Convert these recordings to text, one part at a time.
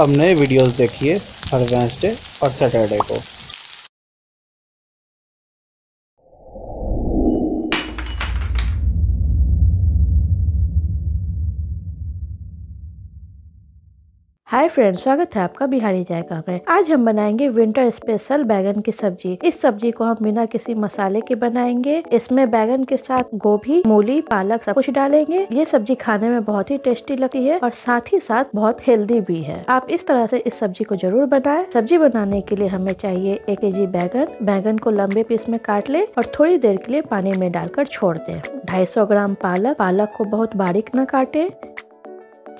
अब नए वीडियोस देखिए हर वेडनेसडे और सैटरडे को। हाय फ्रेंड्स, स्वागत है आपका बिहारी जायका में। आज हम बनाएंगे विंटर स्पेशल बैगन की सब्जी। इस सब्जी को हम बिना किसी मसाले के बनाएंगे। इसमें बैगन के साथ गोभी, मूली, पालक सब कुछ डालेंगे। ये सब्जी खाने में बहुत ही टेस्टी लगती है और साथ ही साथ बहुत हेल्दी भी है। आप इस तरह से इस सब्जी को जरूर बनाएं। सब्जी बनाने के लिए हमें चाहिए 1 kg बैगन। बैगन को लंबे पीस में काट ले और थोड़ी देर के लिए पानी में डालकर छोड़ दें। 250 ग्राम पालक। पालक को बहुत बारीक न काटे।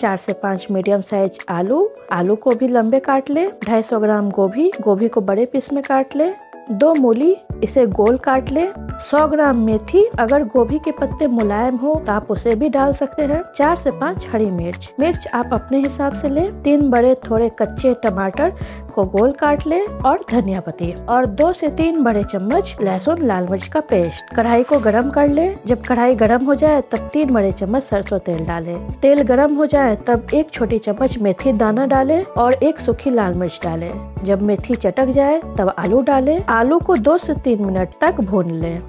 4 से 5 मीडियम साइज आलू। आलू को भी लंबे काट लें। 250 ग्राम गोभी। गोभी को बड़े पीस में काट लें। 2 मूली, इसे गोल काट लें। 100 ग्राम मेथी। अगर गोभी के पत्ते मुलायम हो तो आप उसे भी डाल सकते हैं। 4 से 5 हरी मिर्च। मिर्च आप अपने हिसाब से लें। 3 बड़े थोड़े कच्चे टमाटर को गोल काट लें और धनिया पत्ती और 2 से 3 बड़े चम्मच लहसुन लाल मिर्च का पेस्ट। कढ़ाई को गरम कर लें। जब कढ़ाई गरम हो जाए तब 3 बड़े चम्मच सरसों तेल डालें। तेल गरम हो जाए तब 1 छोटी चम्मच मेथी दाना डालें और 1 सूखी लाल मिर्च डालें। जब मेथी चटक जाए तब आलू डालें। आलू को 2 से 3 मिनट तक भून लें।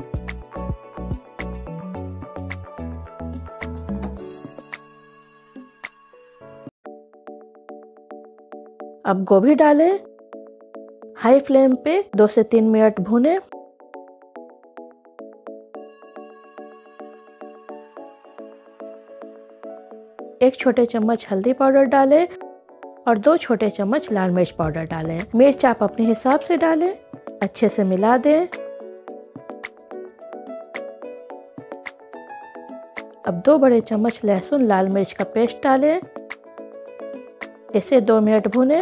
अब गोभी डालें। हाई फ्लेम पे 2 से 3 मिनट भूनें। एक छोटे चम्मच हल्दी पाउडर डालें और 2 छोटे चम्मच लाल मिर्च पाउडर डालें। मिर्च आप अपने हिसाब से डालें। अच्छे से मिला दें। अब 2 बड़े चम्मच लहसुन लाल मिर्च का पेस्ट डालें। इसे 2 मिनट भूनें।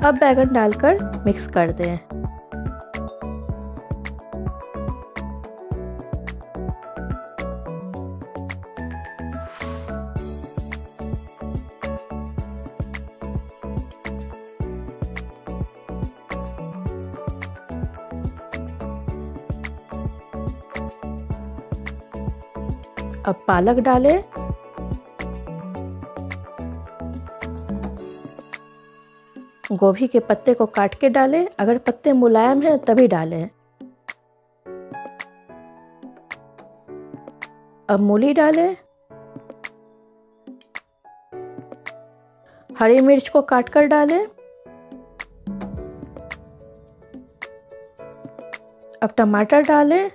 अब बैगन डालकर मिक्स कर दें। अब पालक डालें। गोभी के पत्ते को काट के डालें। अगर पत्ते मुलायम हैं तभी डालें। अब मूली डालें। हरी मिर्च को काट कर डालें। अब टमाटर डालें।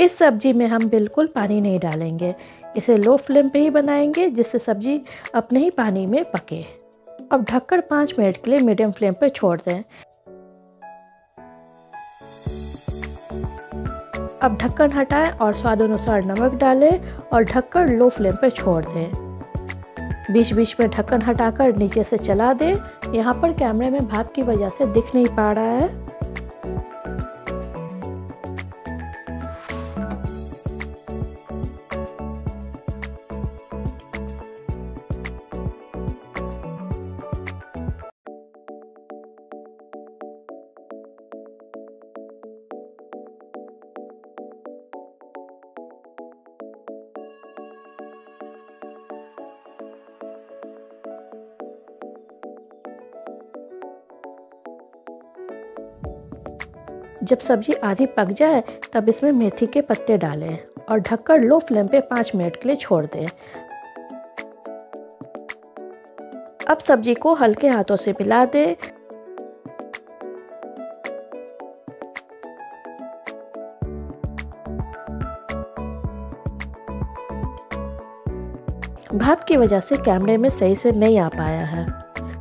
इस सब्जी में हम बिल्कुल पानी नहीं डालेंगे। इसे लो फ्लेम पे ही बनाएंगे जिससे सब्जी अपने ही पानी में पके। अब ढककर 5 मिनट के लिए मीडियम फ्लेम पे छोड़ दें। अब ढक्कन हटाएं और स्वाद अनुसार नमक डालें और ढककर लो फ्लेम पे छोड़ दें। बीच बीच में ढक्कन हटाकर नीचे से चला दें। यहाँ पर कैमरे में भाप की वजह से दिख नहीं पा रहा है। जब सब्जी आधी पक जाए तब इसमें मेथी के पत्ते डालें और ढककर लो फ्लेम पे 5 मिनट के लिए छोड़ दें। अब सब्जी को हल्के हाथों से मिला दें। भाप की वजह से कैमरे में सही से नहीं आ पाया है।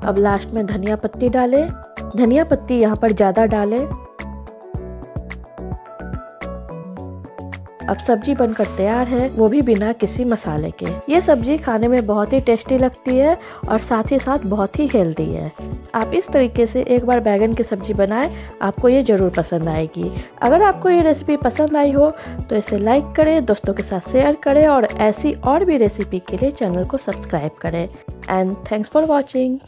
अब लास्ट में धनिया पत्ती डालें। धनिया पत्ती यहाँ पर ज़्यादा डालें। अब सब्जी बनकर तैयार है, वो भी बिना किसी मसाले के। ये सब्जी खाने में बहुत ही टेस्टी लगती है और साथ ही साथ बहुत ही हेल्दी है। आप इस तरीके से एक बार बैगन की सब्जी बनाएं, आपको ये ज़रूर पसंद आएगी। अगर आपको ये रेसिपी पसंद आई हो तो इसे लाइक करें, दोस्तों के साथ शेयर करें और ऐसी और भी रेसिपी के लिए चैनल को सब्सक्राइब करें। And thanks for watching.